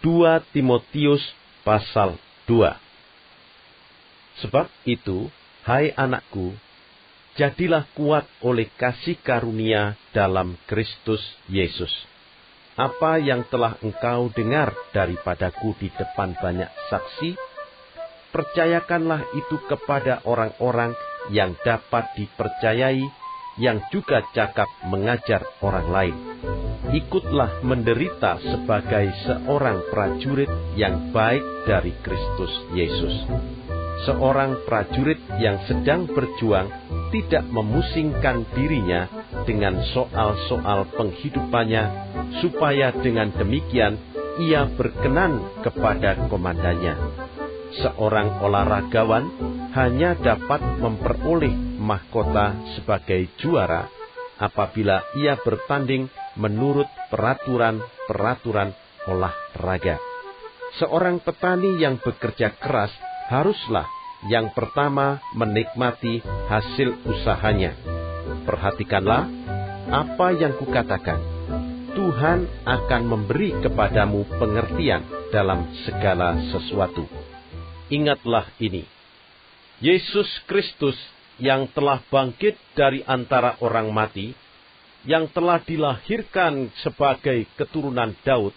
2 Timotius pasal 2. Sebab itu, hai anakku, jadilah kuat oleh kasih karunia dalam Kristus Yesus. Apa yang telah engkau dengar daripadaku di depan banyak saksi, percayakanlah itu kepada orang-orang yang dapat dipercayai, yang juga cakap mengajar orang lain. Ikutlah menderita sebagai seorang prajurit yang baik dari Kristus Yesus. Seorang prajurit yang sedang berjuang tidak memusingkan dirinya dengan soal-soal penghidupannya, supaya dengan demikian ia berkenan kepada komandannya. Seorang olahragawan hanya dapat memperoleh mahkota sebagai juara apabila ia bertanding menurut peraturan-peraturan olahraga. Seorang petani yang bekerja keras haruslah yang pertama menikmati hasil usahanya. Perhatikanlah apa yang kukatakan. Tuhan akan memberi kepadamu pengertian dalam segala sesuatu. Ingatlah ini, Yesus Kristus yang telah bangkit dari antara orang mati, yang telah dilahirkan sebagai keturunan Daud,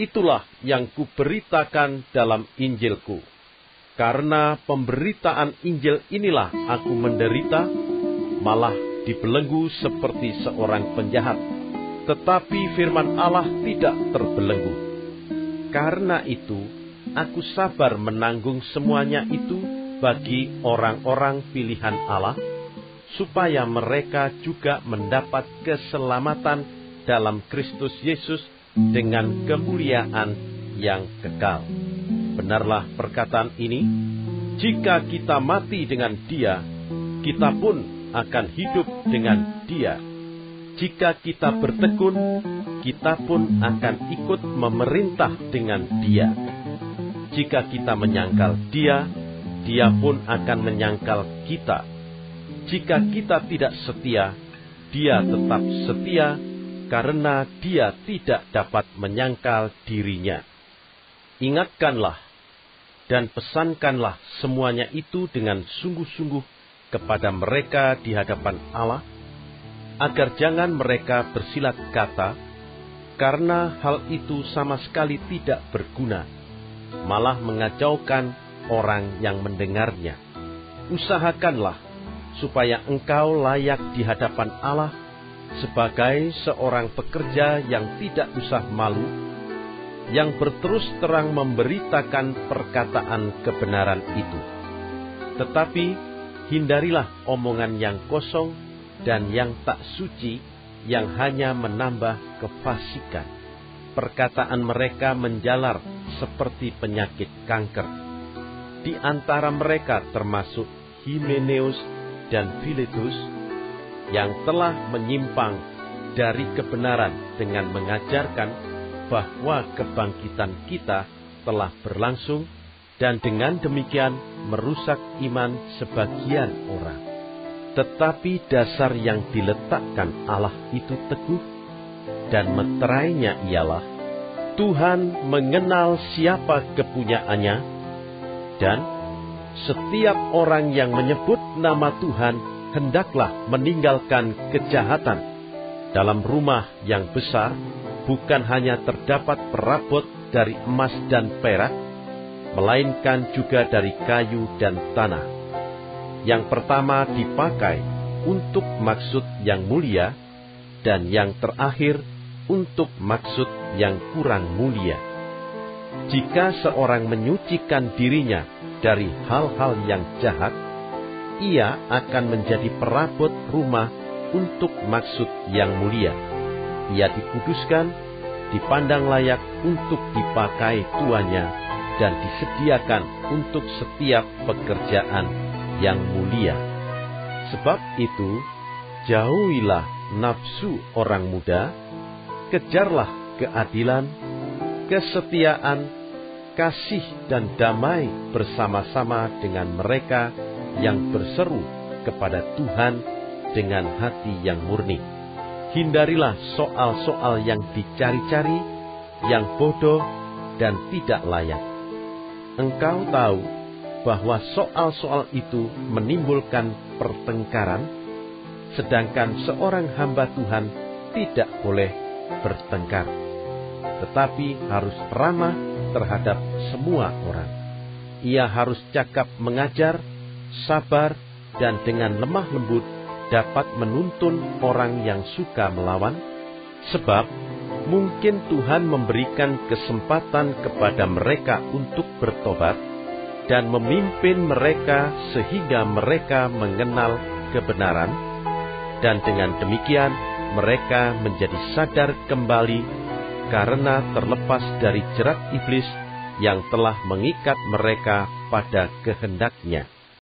itulah yang kuberitakan dalam Injilku. Karena pemberitaan Injil inilah aku menderita, malah dibelenggu seperti seorang penjahat, tetapi firman Allah tidak terbelenggu. Karena itu, aku sabar menanggung semuanya itu, bagi orang-orang pilihan Allah, supaya mereka juga mendapat keselamatan dalam Kristus Yesus dengan kemuliaan yang kekal. Benarlah perkataan ini, jika kita mati dengan Dia, kita pun akan hidup dengan Dia. Jika kita bertekun, kita pun akan ikut memerintah dengan Dia. Jika kita menyangkal Dia, Dia pun akan menyangkal kita. Jika kita tidak setia, Dia tetap setia, karena Dia tidak dapat menyangkal dirinya. Ingatkanlah dan pesankanlah semuanya itu dengan sungguh-sungguh kepada mereka di hadapan Allah, agar jangan mereka bersilat kata, karena hal itu sama sekali tidak berguna, malah mengacaukan orang yang mendengarnya. Usahakanlah supaya engkau layak di hadapan Allah sebagai seorang pekerja yang tidak usah malu, yang berterus terang memberitakan perkataan kebenaran itu. Tetapi hindarilah omongan yang kosong dan yang tak suci, yang hanya menambah kefasikan. Perkataan mereka menjalar seperti penyakit kanker. Di antara mereka termasuk Himeneus dan Filetus yang telah menyimpang dari kebenaran dengan mengajarkan bahwa kebangkitan kita telah berlangsung, dan dengan demikian merusak iman sebagian orang. Tetapi dasar yang diletakkan Allah itu teguh, dan meterainya ialah Tuhan mengenal siapa kepunyaannya, dan setiap orang yang menyebut nama Tuhan hendaklah meninggalkan kejahatan. Dalam rumah yang besar bukan hanya terdapat perabot dari emas dan perak, melainkan juga dari kayu dan tanah. Yang pertama dipakai untuk maksud yang mulia, dan yang terakhir untuk maksud yang kurang mulia. Jika seorang menyucikan dirinya dari hal-hal yang jahat, ia akan menjadi perabot rumah untuk maksud yang mulia. Ia dikuduskan, dipandang layak untuk dipakai tuannya, dan disediakan untuk setiap pekerjaan yang mulia. Sebab itu, jauhilah nafsu orang muda, kejarlah keadilan, kesetiaan, kasih dan damai bersama-sama dengan mereka yang berseru kepada Tuhan dengan hati yang murni. Hindarilah soal-soal yang dicari-cari, yang bodoh, dan tidak layak. Engkau tahu bahwa soal-soal itu menimbulkan pertengkaran, sedangkan seorang hamba Tuhan tidak boleh bertengkar, tetapi harus ramah terhadap semua orang. Ia harus cakap mengajar, sabar, dan dengan lemah lembut dapat menuntun orang yang suka melawan, sebab mungkin Tuhan memberikan kesempatan kepada mereka untuk bertobat dan memimpin mereka sehingga mereka mengenal kebenaran, dan dengan demikian mereka menjadi sadar kembali karena terlepas dari jerat iblis yang telah mengikat mereka pada kehendaknya.